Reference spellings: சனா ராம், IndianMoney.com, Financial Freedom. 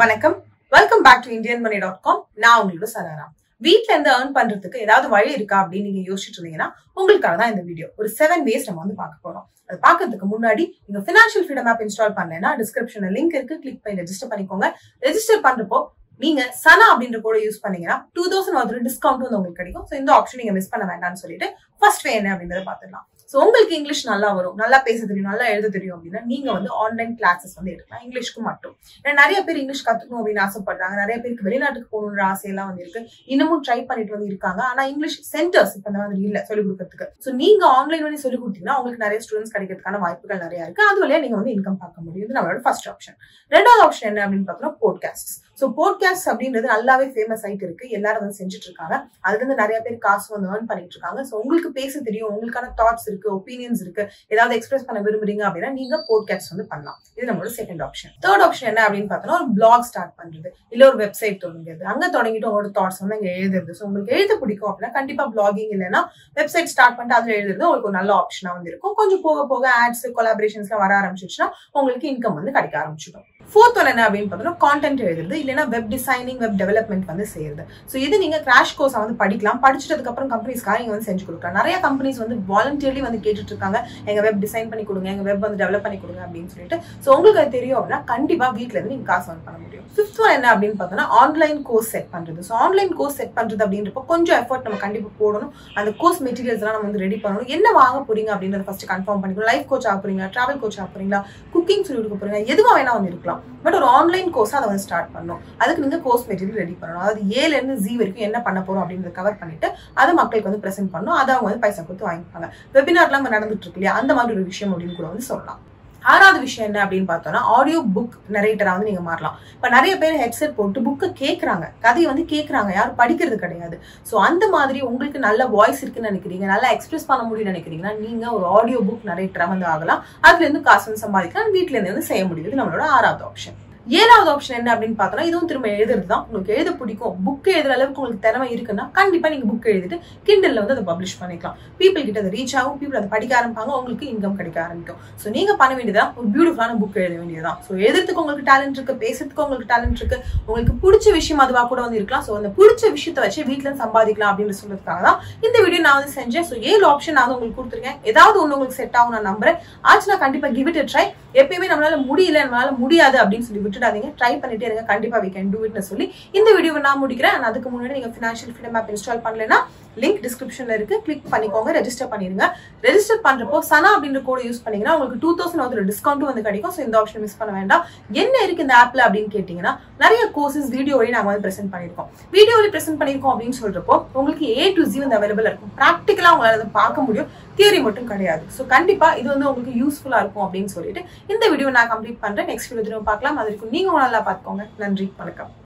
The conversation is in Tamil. வணக்கம், welcome back to IndianMoney.com. நான் உங்களோட சனா ராம். வீட்ல இருந்து earn பண்றதுக்கு ஏதாவது வழி இருக்கா அப்படின்னு நீங்க யோசிச்சுட்டு இருந்தீங்கன்னா உங்களுக்காக தான் இந்த வீடியோ. ஒரு 7 ways நம்ம வந்து பார்க்க போறோம். அது பார்க்கிறதுக்கு முன்னாடி நீங்க Financial Freedom app இன்ஸ்டால் பண்ணலனா டிஸ்கிரிப்ஷன்ல லிங்க் இருக்கு, கிளிக் பண்ணி ரெஜிஸ்டர் பண்ணிக்கோங்க. ரெஜிஸ்டர் பண்றப்போ நீங்க சனா அப்படின்ற கோட யூஸ் பண்ணீங்கன்னா 2000 வந்து டிஸ்கவுண்ட் வந்து உங்களுக்கு கிடைக்கும். சோ இந்த ஆப்ஷன் நீங்க மிஸ் பண்ண வேண்டாம்னு சொல்லிட்டு ஃபர்ஸ்ட் வே என்ன அப்படிங்கறத பாத்துடலாம். சோ உங்களுக்கு இங்கிலீஷ் நல்லா வரும், நல்லா பேச தெரியும், நல்லா எழுத தெரியும் அப்படின்னா நீங்க வந்து ஆன்லைன் கிளாஸஸ் வந்து எடுக்கலாம் இங்கிலீஷ்க்கு மட்டும். ஏன்னா நிறைய பேர் இங்கிலீஷ் கத்துக்கணும் அப்படின்னு ஆசைப்படுறாங்க, நிறைய பேருக்கு வெளிநாட்டுக்கு போகணுன்ற ஆசையெல்லாம் வந்து இருக்கு, இன்னமும் ட்ரை பண்ணிட்டு வந்து இருக்காங்க. ஆனா இங்கிலீஷ் சென்டர்ஸ் இப்ப அந்த மாதிரி இல்ல சொல்லிக் கொடுக்கறதுக்கு. சோ நீங்க ஆன்லைன் வழி சொல்லிக் கொடுத்தீங்கன்னா உங்களுக்கு நிறைய ஸ்டூடெண்ட்ஸ் கிடைக்கிறதுக்கான வாய்ப்புகள் நிறைய இருக்கு. அது வழியா நீங்க வந்து இன்கம் பார்க்க முடியும். நம்மளோட ஃபர்ஸ்ட் ஆப்ஷன். ரெண்டாவது ஆப்ஷன் என்ன அப்படின்னு பாத்தீங்கன்னா போட்காஸ்ட். சோ போட்காஸ்ட் அப்படின்றது நல்லாவே ஃபேமஸ் ஆயிட்டு இருக்கு, எல்லாரும் வந்து செஞ்சுட்டு இருக்காங்க. அதுல இருந்து நிறைய பேர் காசு வந்து ஏர்ன் பண்ணிட்டு இருக்காங்க. சோ உங்களுக்கு பேச தெரியும், உங்களுக்கான தாட்ஸ் இருக்கு, ஒப்பீனியன்ஸ் இருக்கு, ஏதாவது எக்ஸ்பிரஸ் பண்ண விரும்புறீங்க அப்படின்னா நீங்க போட்காஸ்ட் வந்து பண்ணலாம். இது நம்மளோட செகண்ட் ஆப்ஷன். தேர்ட் ஆப்ஷன் என்ன அப்படின்னு பாத்தீங்கன்னா ஒரு பிளாக் ஸ்டார்ட் பண்றது, இல்ல ஒரு வெப்சைட் தொடங்குறது. அங்க தொடங்கிட்டு உங்களோட தாட்ஸ் வந்து அங்க எழுதுறது. சோ உங்களுக்கு எழுத பிடிக்கும் அப்படின்னா கண்டிப்பா பிளாகிங் இல்லைன்னா வெப்சைட் ஸ்டார்ட் பண்ணிட்டு அதுல எழுதுறது உங்களுக்கு ஒரு நல்ல ஆப்ஷனா வந்து இருக்கும். கொஞ்சம் போக போக ஆட்ஸ், கொலாபரேஷன்ஸ் எல்லாம் வர ஆரம்பிச்சிச்சுன்னா உங்களுக்கு இன்கம் வந்து கிடைக்க ஆரம்பிச்சிடும். ஃபோர்த் ஒன் என்ன அப்படின்னு பாத்தீங்கன்னா கான்டென்ட் எழுதுறது, இல்லைன்னா வெப் டிசைனிங், வெப் டெவலப்மெண்ட் வந்து செய்யறது. சோ இது நீங்க கிராஷ் கோர்ஸ் வந்து படிக்கலாம், படிச்சுட்டு அதுக்கப்புறம் கம்பெனிஸ்க்காக நீங்க வந்து செஞ்சு கொடுக்கலாம். நிறைய கம்பெனிஸ் வந்து வாலண்டியர்லி வந்து கேட்டுட்டு இருக்காங்க, எங்க வெப் டிசைன் பண்ணி கொடுங்க, எங்க வெப் வந்து டெவலப் பண்ணி கொடுங்க அப்படின்னு சொல்லிட்டு. சோ உங்களுக்கு அது தெரியும் அப்படின்னா கண்டிப்பா வீட்ல இருந்து நீங்க காசு பண்ண முடியும். ஃபிஃப்த் ஒன் என்ன அப்படின்னு பாத்தீங்கன்னா ஆன்லைன் கோர்ஸ் செட் பண்றது. சோ ஆன்லைன் கோர்ஸ் செட் பண்றது அப்படின்றப்ப கொஞ்சம் எஃபர்ட் நம்ம கண்டிப்பா போடணும். அந்த கோர்ஸ் மெட்டீரியல்ஸ் எல்லாம் நம்ம வந்து ரெடி பண்ணணும். என்ன வாங்க போறீங்க அப்படின்றத ஃபர்ஸ்ட் கன்ஃபார்ம் பண்ணிக்கணும். லைஃப் கோச் ஆக போறீங்களா, டிராவல் கோச் ஆக போறீங்களா, குக்கிங் சொல்லி கொடுக்க போறீங்களா, எதுவா வேணா வந்து இருக்கலாம். பட் ஒரு ஆன்லைன் கோர்ஸா அதை வந்து ஸ்டார்ட் பண்ணணும். அதுக்கு நீங்க கோர்ஸ் மெட்டீரியல் ரெடி பண்ணணும். அதாவது A ல இருந்து Z வரைக்கும் என்ன பண்ண போறோம் அப்படின்றத கவர் பண்ணிட்டு அதை மக்களுக்கு வந்து பிரசென்ட் பண்ணணும். அதை அவங்க வந்து பைசா கொடுத்து வாங்கிப்பாங்க. வெபினார்லாம் நடந்துட்டு இருக்கு இல்லையா, அந்த மாதிரி ஒரு விஷயம் அப்படின்னு கூட வந்து சொல்லலாம். ஆறாவது விஷயம் என்ன அப்படின்னு பார்த்தோம்னா ஆடியோ புக் நரேட்டரா வந்து நீங்க மாறலாம். இப்ப நிறைய பேர் ஹெட்செட் போட்டு புக்கை கேட்கறாங்க, கதையை வந்து கேட்கறாங்க, யாரும் படிக்கிறது கிடையாது. சோ அந்த மாதிரி உங்களுக்கு நல்ல வாய்ஸ் இருக்குன்னு நினைக்கிறீங்க, நல்லா எக்ஸ்பிரஸ் பண்ண முடியும்னு நினைக்கிறீங்கன்னா நீங்க ஒரு ஆடியோ புக் நரேட்டரா வந்து ஆகலாம். அதுல இருந்து காசு வந்து சம்பாதிக்கலாம், வீட்டுல இருந்து வந்து செய்ய முடியுது. நம்மளோட ஆறாவது ஆப்ஷன். ஏழாவது ஆப்ஷன் என்ன அப்படின்னு பார்த்தோம்னா இதுவும் திரும்ப எழுதுறது தான். உங்களுக்கு எழுத பிடிக்கும், புக் எழுதுற அளவுக்கு உங்களுக்கு திறமை இருக்குன்னா கண்டிப்பா நீங்க புக் எழுதிட்டு கிண்டல்ல வந்து அதை பப்ளிஷ் பண்ணிக்கலாம். பீப்புள் கிட்ட அதை ரீச் ஆகும், பீப்புள் அதை படிக்க ஆரம்பிப்பாங்க, உங்களுக்கு இன்கம் கிடைக்க ஆரம்பிக்கும். சோ நீங்க பண்ண வேண்டியதான் ஒரு பியூட்டிஃபுல்லான புக் எழுத வேண்டியதுதான். சோ எழுதுறதுக்கு உங்களுக்கு டேலண்ட் இருக்கு, பேசுறதுக்கு உங்களுக்கு டேலண்ட் இருக்கு, உங்களுக்கு பிடிச்ச விஷயம் அதுவா கூட வந்து இருக்கலாம். சோ அந்த பிடிச்ச விஷயத்த வச்சு வீட்டுல இருந்து சம்பாதிக்கலாம் அப்படின்னு சொல்றதுக்காக தான் இந்த வீடியோ நான் வந்து செஞ்சேன். சோ 7 ஆப்ஷன் நான் உங்களுக்கு கொடுத்துருக்கேன். ஏதாவது ஒண்ணு உங்களுக்கு செட் ஆகும் நான் நம்புறேன். ஆச்சுன்னா கண்டிப்பா கிவ் இட் எ ட்ரை. எப்பயுமே நம்மளால முடியல, நம்மளால முடியாது அப்படின்னு சொல்லி விட்டுடாதீங்க, ட்ரை பண்ணிட்டே இருங்க. கண்டிப்பா we can do it னு சொல்லி இந்த வீடியோவை நான் முடிக்கிறேன். அதுக்கு முன்னாடி நீங்க Financial Freedom app இன்ஸ்டால் பண்ணலனா லிங்க் டிஸ்கிரிப்ஷன்ல இருக்கு, கிளிக் பண்ணிக்கோங்க, ரெஜிஸ்டர் பண்ணிருங்க. ரெஜிஸ்டர் பண்றப்போ சனா அப்படின்ற கோட யூஸ் பண்ணீங்கன்னா உங்களுக்கு 2000 டிஸ்கவுண்ட் வந்து கிடைக்கும். சோ இந்த ஆப்ஷன் மிஸ் பண்ண வேண்டாம். என்ன இருக்கு இந்த ஆப்ல அப்படின்னு கேட்டீங்கன்னா நிறைய கோர்சஸ் வீடியோவை நாங்க வந்து பிரசென்ட் பண்ணிருக்கோம். வீடியோவில் பிரசென்ட் பண்ணிருக்கோம் அப்படின்னு சொல்றப்போ உங்களுக்கு A to Z வந்து அவைலபிளா இருக்கும். பிராக்டிகலா உங்களால அதை பார்க்க முடியும், தியரி மட்டும் கிடையாது. சோ கண்டிப்பா இது வந்து உங்களுக்கு யூஸ்ஃபுல்லா இருக்கும் அப்படின்னு சொல்லிட்டு இந்த வீடியோ நான் கம்ப்ளீட் பண்றேன். நெக்ஸ்ட் வீடியோ திரும்ப பார்க்கலாம். அதுக்கு நீங்க நல்லா பார்த்துக்கோங்க. நன்றி, வணக்கம்.